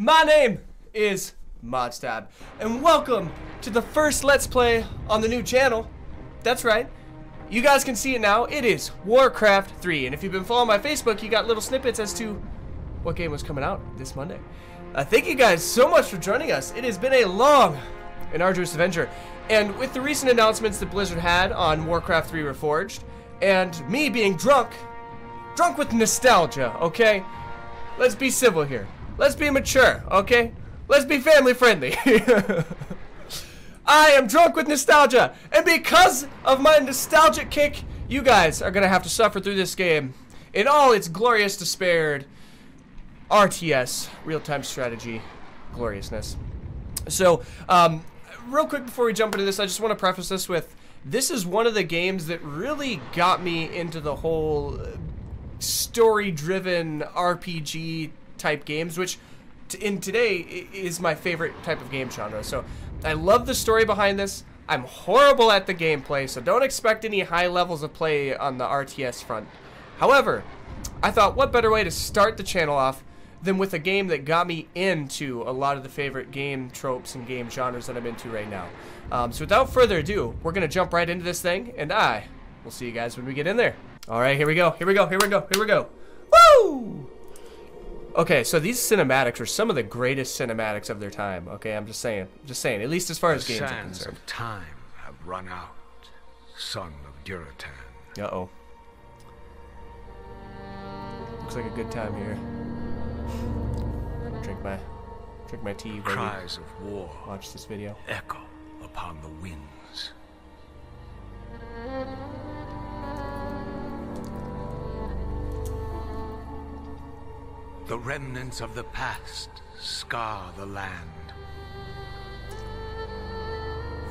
My name is Modstab, and welcome to the first Let's Play on the new channel. That's right, you guys can see it now. It is Warcraft 3, and if you've been following my Facebook, you got little snippets as to what game was coming out this Monday. Thank you guys so much for joining us. It has been a long and arduous adventure, and with the recent announcements that Blizzard had on Warcraft 3 Reforged, and me being drunk with nostalgia, okay? Let's be civil here. Let's be mature, okay? Let's be family friendly. I am drunk with nostalgia, and because of my nostalgic kick, you guys are gonna have to suffer through this game in all its glorious despaired RTS, real-time strategy, gloriousness. So, real quick before we jump into this, I just want to preface this with, this is one of the games that really got me into the whole story-driven RPG type games, which in today is my favorite type of game genre. So I love the story behind this. I'm horrible at the gameplay, so don't expect any high levels of play on the RTS front. However, I thought what better way to start the channel off than with a game that got me into a lot of the favorite game tropes and game genres that I'm into right now. So without further ado, we're gonna jump right into this thing, and I will see you guys when we get in there. All right, here we go, here we go, here we go, here we go. Woo! Okay, so these cinematics are some of the greatest cinematics of their time. Okay, I'm just saying, at least as far as games are concerned. The sands of time have run out, son of Durotan. Uh-oh. Looks like a good time here. Drink my tea, baby. Cries of war. Watch this video. Echo upon the winds. The remnants of the past scar the land.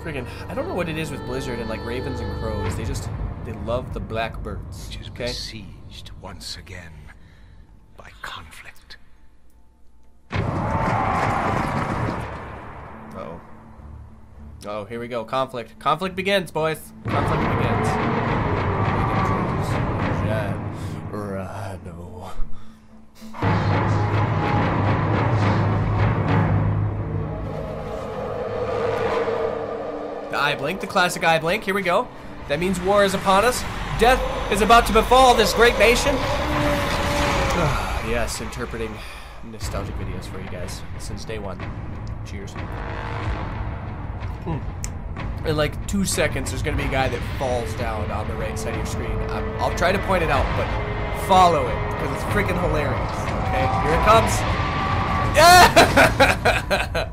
Friggin', I don't know what it is with Blizzard and like ravens and crows. They love the blackbirds. Which is besieged once again by conflict. Uh-oh. Oh, here we go. Conflict. Conflict begins, boys. Conflict begins. Rhino. The eye blink, the classic eye blink. Here we go. That means war is upon us. Death is about to befall this great nation. Yes, interpreting nostalgic videos for you guys since day one. Cheers. In like 2 seconds, there's gonna be a guy that falls down on the right side of your screen. I'll try to point it out, but follow it because it's freaking hilarious. Okay, here it comes. Yeah!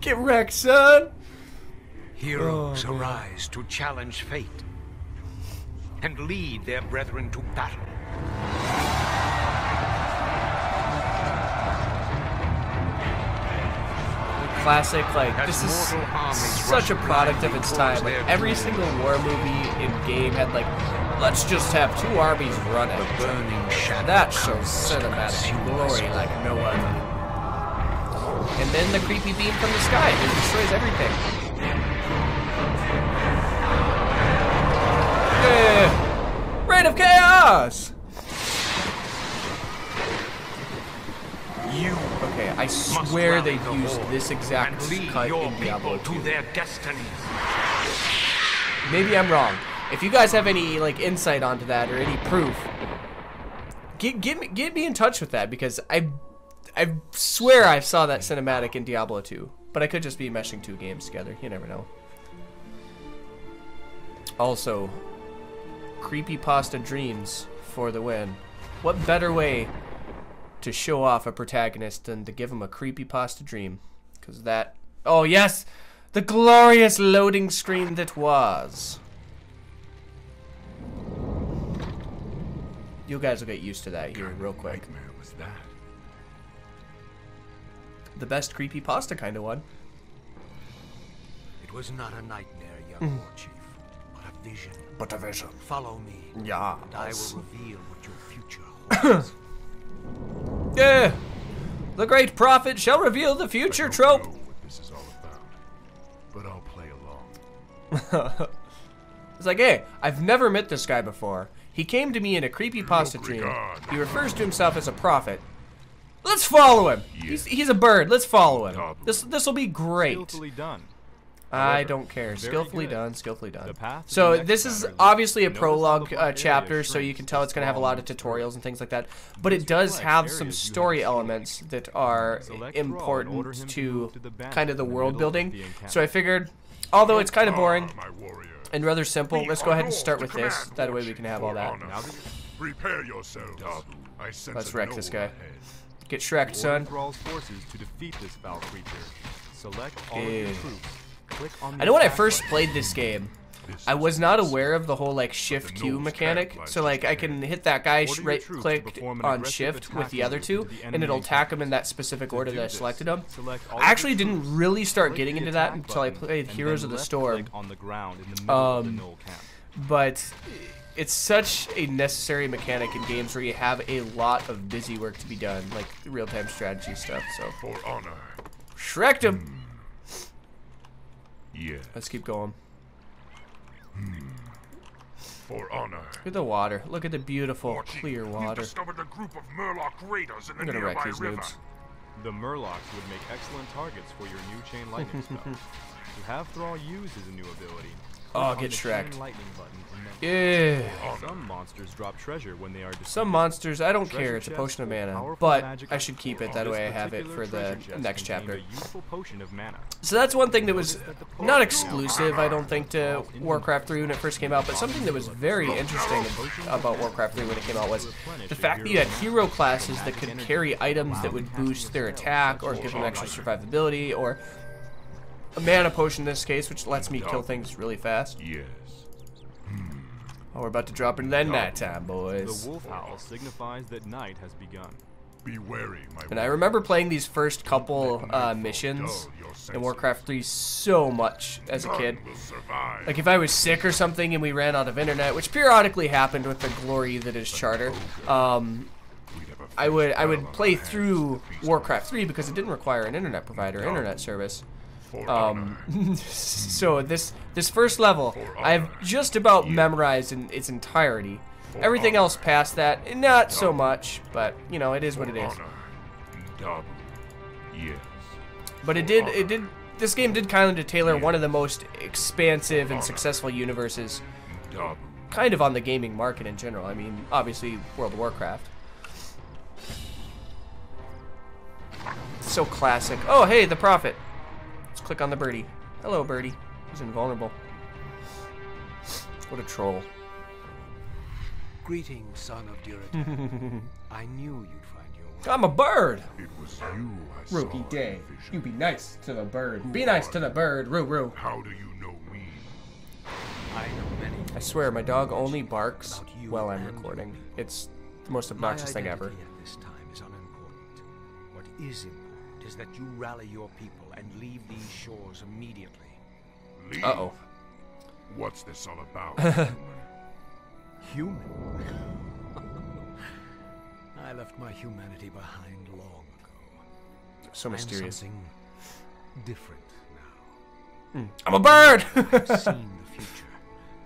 Get wrecked, son. Heroes arise to challenge fate and lead their brethren to battle. The classic, like, this is such a product of its time. Like, every single war movie in game had, like, let's just have two armies run at each other. That shows cinematic glory like no other. And then the creepy beam from the sky that destroys everything. Reign of chaos. Okay, I swear they used this exact cut in Diablo 2. Maybe I'm wrong. If you guys have any like insight onto that or any proof, get me in touch with that, because I swear I saw that cinematic in Diablo 2, but I could just be meshing two games together. You never know. Also, creepypasta dreams for the win. What better way to show off a protagonist than to give him a creepypasta dream? Because that... Oh, yes! The glorious loading screen that was. You guys will get used to that here real quick. The best creepypasta kind of one. It was not a nightmare, young war chief. Vision. But a vision. Follow me. Yeah. And I will reveal what your future holds. Yeah. The great prophet shall reveal the future trope. I don't know what this is all about, but I'll play along. It's like, hey, I've never met this guy before. He came to me in a creepypasta dream. He refers to himself as a prophet. Let's follow him. Yeah. He's a bird. Let's follow him. This will be great. I don't care. Skillfully done, skillfully done. So this is obviously a prologue chapter, so you can tell it's going to have a lot of tutorials and things like that. But it does have some story elements that are important to kind of the world building. So I figured, although it's kind of boring and rather simple, let's go ahead and start with this. That way we can have all that. Let's wreck this guy. Get Shrek'd, son. Yeah. I know when I first played this game, I was not aware of the whole like shift Q mechanic. So like I can hit that guy right click on shift with the other two and it'll attack him in that specific order that I selected him. I actually didn't really start getting into that until I played Heroes of the Storm. But it's such a necessary mechanic in games where you have a lot of busy work to be done, like real-time strategy stuff. So Shrek'd him. Yeah. Let's keep going. For honor. Look at the water. Look at the beautiful clear water. I'm gonna wreck these dudes. The Murlocs would make excellent targets for your new chain lightning spell. To have Thrall use is a new ability. Oh, get Shrek'd. Yeah. Some monsters drop treasure when they are destroyed. Some monsters, I don't care. It's a potion of mana, but I should keep it. That way I have it for the next chapter. So that's one thing that was not exclusive, I don't think, to Warcraft 3 when it first came out, but something that was very interesting about Warcraft 3 when it came out was the fact that you had hero classes that could carry items that would boost their attack or give them extra survivability or a mana potion in this case, which lets me kill things really fast. Yes. Oh, we're about to drop into that nighttime, boys. The wolf owl signifies that night has begun. Be wary, my and I remember playing these first couple missions in Warcraft 3 so much as a kid. Like if I was sick or something and we ran out of internet, which periodically happened with the glory that is Charter, I would play through Warcraft 3 because it didn't require an internet provider or internet service. So this first level I've just about memorized in its entirety. Everything else past that, not so much, but you know, it is what it is. But it did this game did kind of tailor one of the most expansive and successful universes kind of on the gaming market in general. I mean, obviously World of Warcraft. So classic. Oh, hey, the Prophet. Click on the birdie. Hello, birdie. He's invulnerable. What a troll. Greetings, son of Durotan. I knew you'd find your way. I'm a bird! It was you I Rookie day. You be nice to the bird. Be nice to the bird, Roo. How do you know me? I know many. I swear, my dog only barks while I'm recording. It's the most obnoxious thing ever. At this time is unimportant. What is important is that you rally your people and leave these shores immediately. Leave? Uh-oh. What's this all about? Human? I left my humanity behind long ago. So mysterious. Something different now. I'm a bird! I've seen the future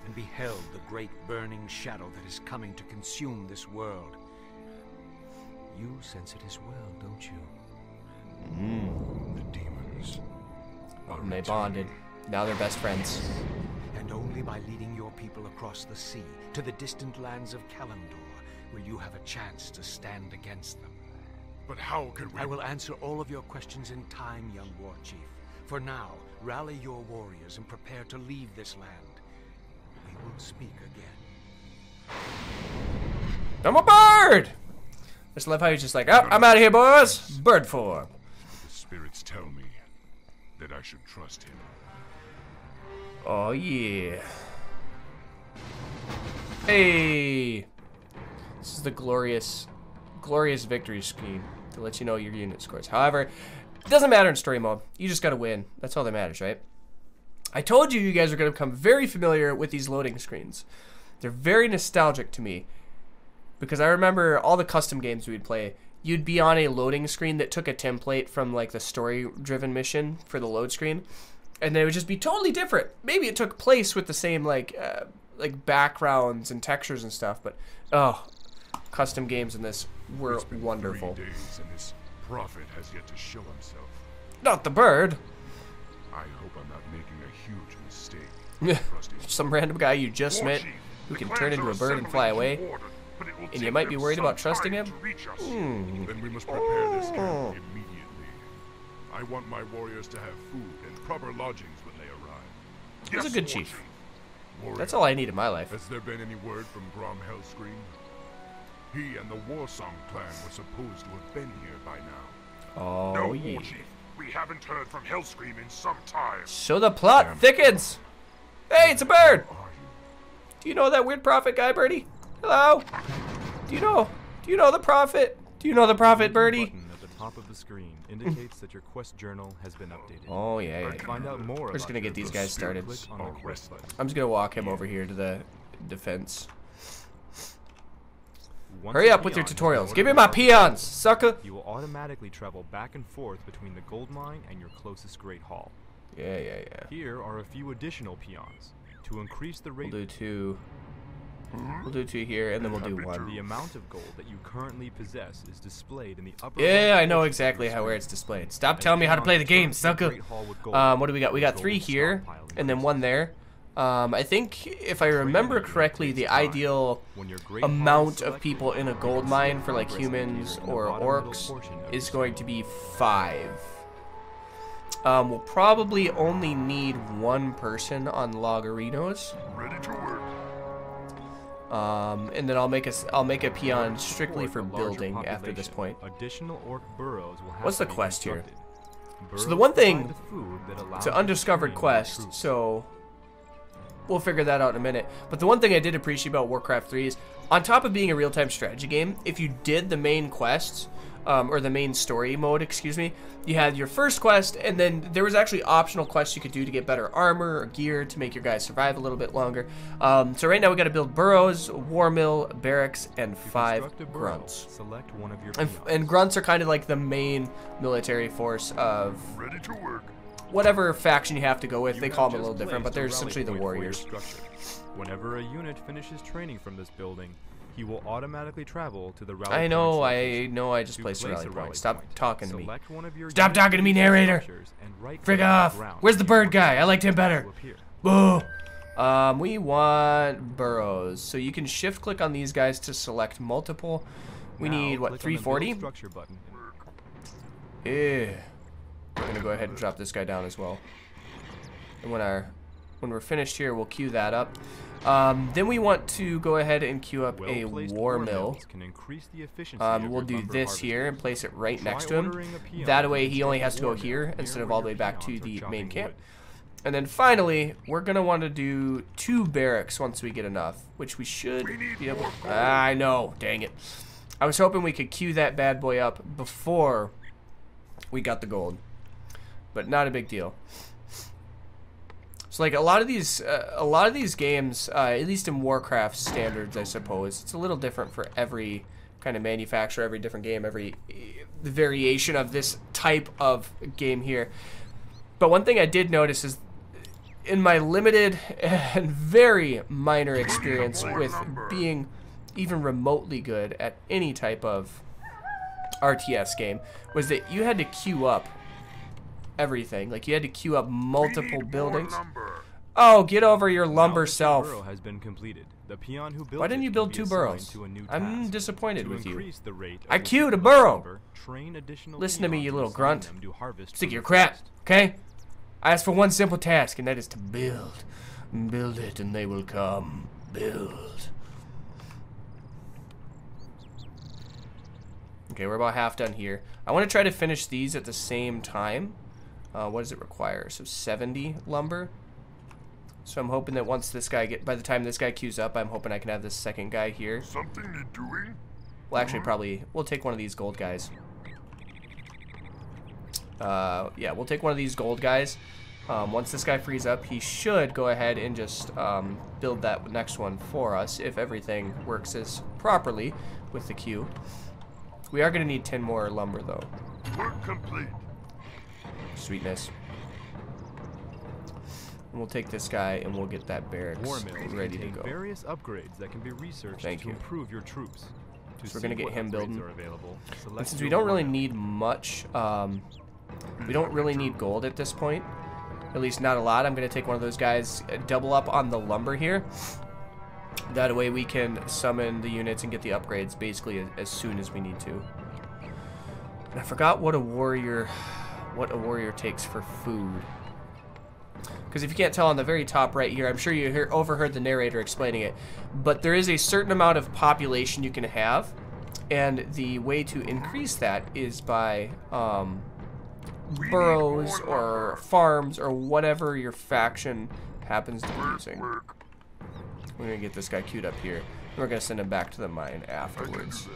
and beheld the great burning shadow that is coming to consume this world. You sense it as well, don't you? The demons and they bonded. Now they're best friends. And only by leading your people across the sea to the distant lands of Kalimdor will you have a chance to stand against them. But how could we? I will answer all of your questions in time, young war chief. For now, rally your warriors and prepare to leave this land. We will speak again. I'm a bird! I just love how he's just like, oh, I'm out of here, boys! Bird form. Spirits tell me that I should trust him. Oh yeah. Hey. This is the glorious, glorious victory scheme to let you know your unit scores. However, it doesn't matter in story mode. You just gotta win. That's all that matters, right? I told you guys are gonna become very familiar with these loading screens. They're very nostalgic to me because I remember all the custom games we'd play. You'd be on a loading screen that took a template from like the story-driven mission for the load screen, and they would just be totally different. Maybe it took place with the same like backgrounds and textures and stuff, but oh, custom games in this were wonderful. prophet has yet to show himself. Not the bird. I hope I'm not making a huge mistake. Some random guy you just met who can turn into a bird and fly away. And you might be worried about trusting him? Then we must prepare this camp immediately. I want my warriors to have food and proper lodgings when they arrive. He's a good chief. Warrior, that's all I need in my life. Has there been any word from Grom Hellscream? He and the Warsong clan were supposed to have been here by now. Oh, no, yeah. Chief, we haven't heard from Hellscream in some time. So the plot thickens. Hey, it's a bird. Do you know that weird prophet guy, Birdie? Hello. Do you know the prophet? Do you know the prophet, Birdie? At the top of the screen indicates that your quest journal has been updated. Oh yeah. Find out more. We're just gonna get these guys started. I'm just gonna walk him over here to the defense. Hurry up with your tutorials. Give me my peons, sucker! You will automatically travel back and forth between the gold mine and your closest great hall. Yeah, yeah, yeah. Here are a few additional peons to increase the rate. We'll do two. We'll do two here, and then we'll do one. The amount of gold that you currently possess is displayed in the upper. Yeah, I know exactly where it's displayed. Stop telling me how to play the game, sucker! What do we got? We got three here, and then one there. I think, if I remember correctly, the ideal amount of people in a gold mine for like humans or orcs is going to be 5. We'll probably only need one person on Logarinos. And then I'll make a peon strictly for building after this point. What's the quest here? So the one thing, it's an undiscovered quest, so we'll figure that out in a minute. But the one thing I did appreciate about Warcraft 3 is, on top of being a real-time strategy game, if you did the main quests, or the main story mode, excuse me, you had your first quest, and then there was actually optional quests you could do to get better armor or gear to make your guys survive a little bit longer. So right now we got to build burrows, war mill, barracks, and 5 grunts. Select one of your and grunts are kind of like the main military force of... Ready to work. Whatever faction you have to go with, they call them a little different, but they're essentially the warriors. Whenever a unit finishes training from this building, he will automatically travel to the rally point. I know, I just placed a rally point. Stop talking to me. Stop talking to me, narrator! Frig off! Where's the bird guy? I liked him better. Boo! We want burrows. So you can shift click on these guys to select multiple. We need, what, 340? Ew. We're going to go ahead and drop this guy down as well. And when we're finished here, we'll queue that up. Then we want to go ahead and queue up a war mill. We'll do this here and place it right next to him. That way he only has to go here instead of all the way back to the main camp. And then finally, we're going to want to do 2 barracks once we get enough, which we should be able to... I know, dang it. I was hoping we could queue that bad boy up before we got the gold. But not a big deal. So like a lot of these games, at least in Warcraft standards, I suppose it's a little different for every kind of manufacturer, every different game, every variation of this type of game here. But one thing I did notice is, in my limited and very minor experience with being even remotely good at any type of RTS game, was that you had to queue up everything. Like, you had to queue up multiple buildings. Oh, get over your lumber self. Has been completed. The peon who built... Why didn't you build 2 burrows? I'm disappointed with you. I queued a burrow. Listen to me, you little grunt. Stick your crap, okay? I asked for one simple task, and that is to build. Build it, and they will come. Build. Okay, we're about half done here. I want to try to finish these at the same time. What does it require? So 70 lumber. So I'm hoping that once this guy by the time this guy queues up, I'm hoping I can have this second guy here. Something you're doing? Well, actually, probably we'll take one of these gold guys. Yeah, we'll take one of these gold guys. Once this guy frees up, he should go ahead and just build that next one for us if everything works as properly with the queue. We are going to need 10 more lumber though. Work complete. Sweetness. And we'll take this guy and we'll get that barracks ready to go. Various upgrades that can be researched to improve your troops. So we're going to get him building. And since we don't really need much, we don't really need gold at this point. At least not a lot. I'm going to take one of those guys, double up on the lumber here. That way we can summon the units and get the upgrades basically as soon as we need to. And I forgot what a warrior takes for food. Because if you can't tell on the very top right here, I'm sure you overheard the narrator explaining it, but there is a certain amount of population you can have, and the way to increase that is by burrows or farms or whatever your faction happens to be using. We're going to get this guy queued up here, and we're going to send him back to the mine afterwards.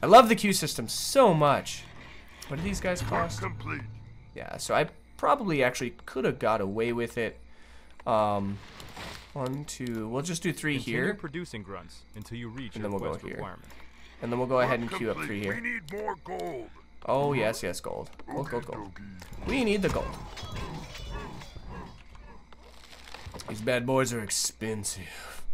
I love the queue system so much. What do these guys cost? Yeah, so I probably actually could have got away with it. One, two, we'll just do three here. Producing grunts until you reach and then we'll go here. And then we'll go ahead and queue up three here. We need more gold. Oh, yes, yes, gold. Gold, gold, gold. We need the gold. These bad boys are expensive.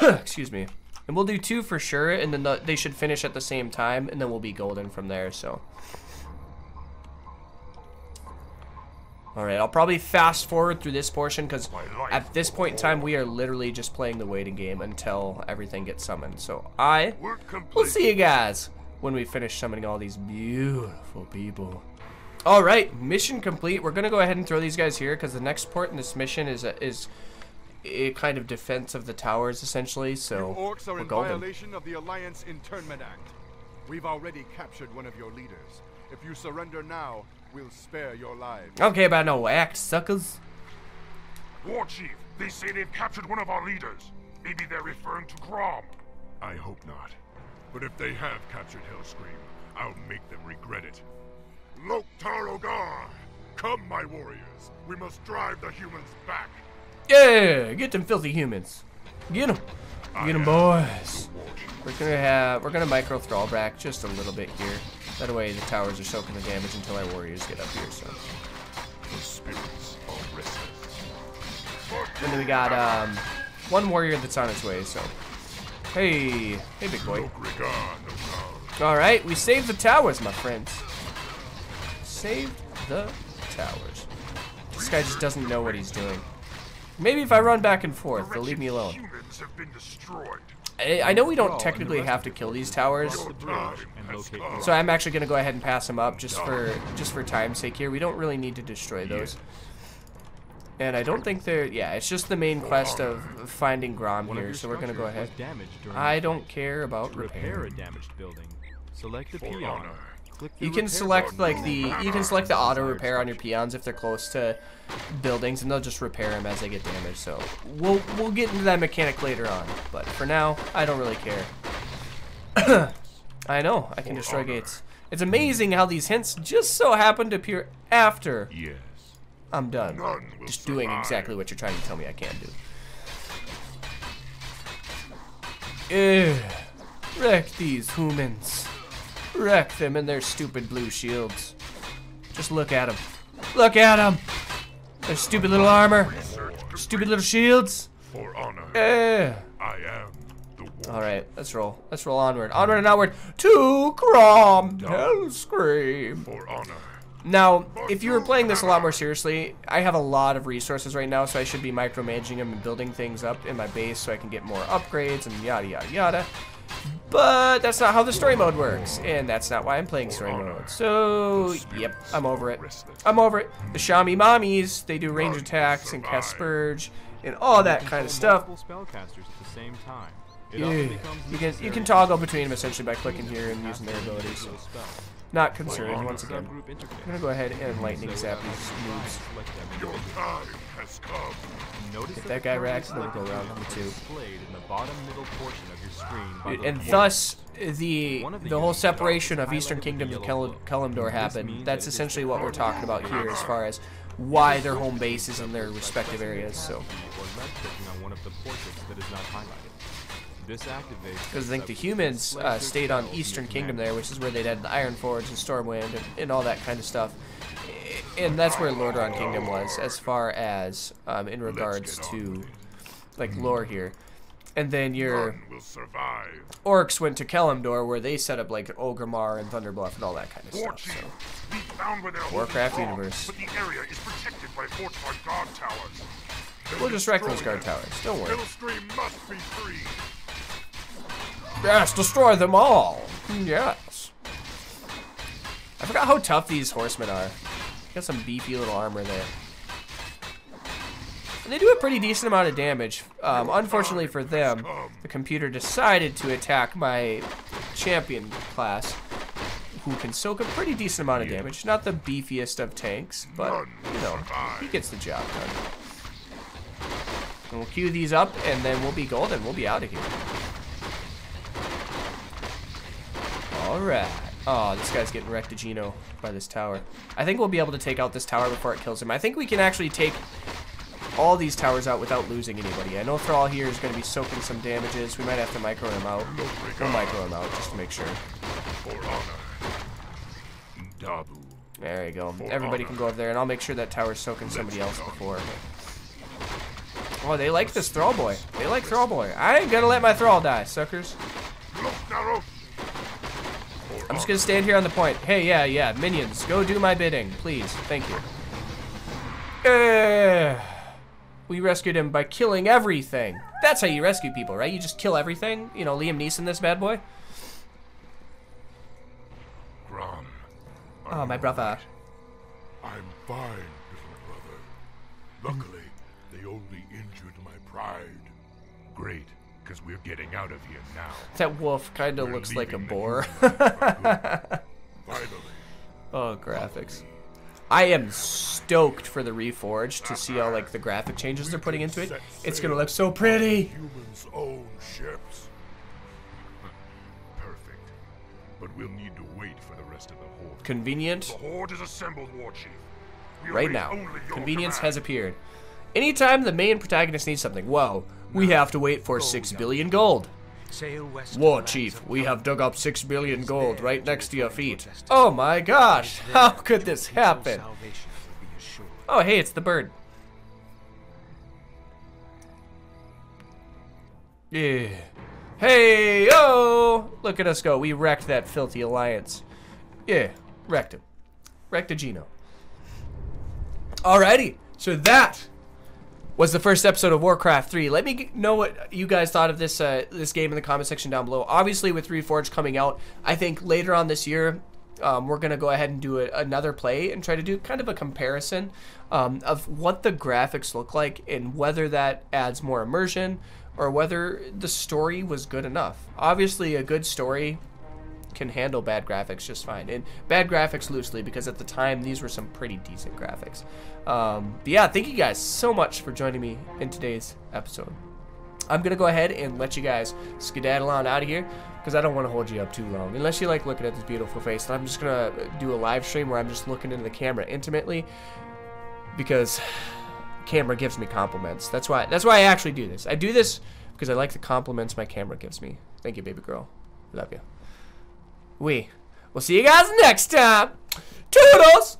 Excuse me. And we'll do two for sure, and then they should finish at the same time, and then we'll be golden from there, so. Alright, I'll probably fast forward through this portion, because at this point in time, we are literally just playing the waiting game until everything gets summoned. So, we'll see you guys when we finish summoning all these beautiful people. Alright, mission complete. We're going to go ahead and throw these guys here because the next port in this mission is a kind of defense of the towers, essentially, so orcs are in violation of the Alliance Internment Act. We've already captured one of your leaders. If you surrender now, we'll spare your lives. Okay, about no act, suckers. War Chief, they say they've captured one of our leaders. Maybe they're referring to Grom. I hope not. But if they have captured Hellscream, I'll make them regret it. Loktar Ogar! Come, my warriors! We must drive the humans back! Yeah! Get them filthy humans! Get them! Get them, boys! We're gonna micro Thrall back just a little bit here. That way the towers are soaking the damage until our warriors get up here, so. The spirits are restless. And then we got, one warrior that's on its way, so. Hey! Hey, big boy. Alright, we saved the towers, my friends. Saved the towers. This guy just doesn't know what he's doing. Maybe if I run back and forth, they'll leave me alone. I know we don't technically have to kill these towers, so I'm actually going to go ahead and pass them up just for time's sake here. We don't really need to destroy those. And I don't think they're... Yeah, it's just the main quest of finding Grom here, so we're going to go ahead. I don't care about repair. Select the peon. You can select the auto repair on your peons if they're close to buildings, and they'll just repair them as they get damaged. So we'll get into that mechanic later on, but for now I don't really care. I know I can destroy gates. It's amazing how these hints just so happen to appear after I'm done just doing exactly what you're trying to tell me I can't do. Wreck these humans. Wreck them in their stupid blue shields. Just look at them. Look at them! Their stupid little armor. Stupid little shields. For honor. Yeah. I am the warrior. Alright, let's roll. Let's roll onward. Onward and outward. To Grom Hellscream. For honor. Now, if you were playing this a lot more seriously, I have a lot of resources right now, so I should be micromanaging them and building things up in my base so I can get more upgrades and yada yada yada. But that's not how the story mode works, and that's not why I'm playing story mode. So, yep, I'm over it. I'm over it. The Shami Mommies, they do range attacks and cast Spurge and all that kind of stuff. Yeah. You can toggle between them essentially by clicking here and using their abilities. Not concerned, once again. I'm going to go ahead and lightning zap these noobs. Get that guy racked, and then go around him too. Dude, and thus, the whole separation of Eastern Kingdom and Kalimdor happened. That's essentially what we're talking about here as far as why their home base is in their respective areas. So, because I think the humans stayed on Eastern Kingdom there, which is where they had the Iron Forge and Stormwind and all that kind of stuff. And that's where Lordaeron Kingdom was, as far as in regards to like lore here. And then your orcs went to Kalimdor, where they set up like Orgrimmar and Thunderbluff and all that kind of stuff. So. Warcraft universe. But the area is protected by fortified guard towers. We'll just wreck those guard towers. Don't worry. Hellscream must be free. Yes, destroy them all. Yes. I forgot how tough these horsemen are. Got some beefy little armor there. And they do a pretty decent amount of damage. Unfortunately for them, the computer decided to attack my champion class, who can soak a pretty decent amount of damage. Not the beefiest of tanks, but, you know, he gets the job done. And we'll queue these up, and then we'll be golden. We'll be out of here. All right. Oh, this guy's getting wrecked-a-gino by this tower. I think we'll be able to take out this tower before it kills him. I think we can actually take all these towers out without losing anybody. I know Thrall here is going to be soaking some damages. We might have to micro him out. We'll micro him out just to make sure. There you go. Everybody can go over there, and I'll make sure that tower's soaking somebody else before. Oh, they like this Thrall boy. They like Thrall boy. I ain't going to let my Thrall die, suckers. I'm just going to stand here on the point. Hey, yeah, yeah, minions, go do my bidding, please. Thank you. We rescued him by killing everything. That's how you rescue people, right? You just kill everything. You know, Liam Neeson, this bad boy. Grom, oh, my brother. I'm fine, little brother. Luckily, they only injured my pride. Great, because we're getting out of here now. That wolf kind of looks like a boar. Finally. Oh, graphics. I am stoked for the Reforged to see all like the graphic changes they're putting into it. It's gonna look so pretty. Humans own ships. Perfect. But we'll need to wait for the rest of the horde. Convenient. The horde is assembled, Warchief. Right now. Convenience has appeared. Anytime the main protagonist needs something, whoa, we have to wait for 6 billion gold. Warchief, we have dug up 6 billion gold right next to your feet. Oh my gosh, how could this happen? Oh hey, it's the bird. Yeah. Hey, oh! Look at us go, we wrecked that filthy alliance. Yeah, wrecked him. Wrecked a Gino. Alrighty, so that was the first episode of Warcraft 3. Let me know what you guys thought of this this game in the comment section down below. Obviously, with Reforged coming out, I think later on this year, we're going to go ahead and do another play and try to do kind of a comparison of what the graphics look like and whether that adds more immersion or whether the story was good enough. Obviously, a good story can handle bad graphics just fine, and bad graphics loosely, because at the time these were some pretty decent graphics. But yeah, thank you guys so much for joining me in today's episode. I'm gonna go ahead and let you guys skedaddle on out of here, because I don't want to hold you up too long, unless you like looking at this beautiful face. And I'm just gonna do a live stream where I'm just looking into the camera intimately, because the camera gives me compliments. That's why I actually do this. I do this because I like the compliments my camera gives me. Thank you, baby girl. Love you. We'll see you guys next time. Toodles!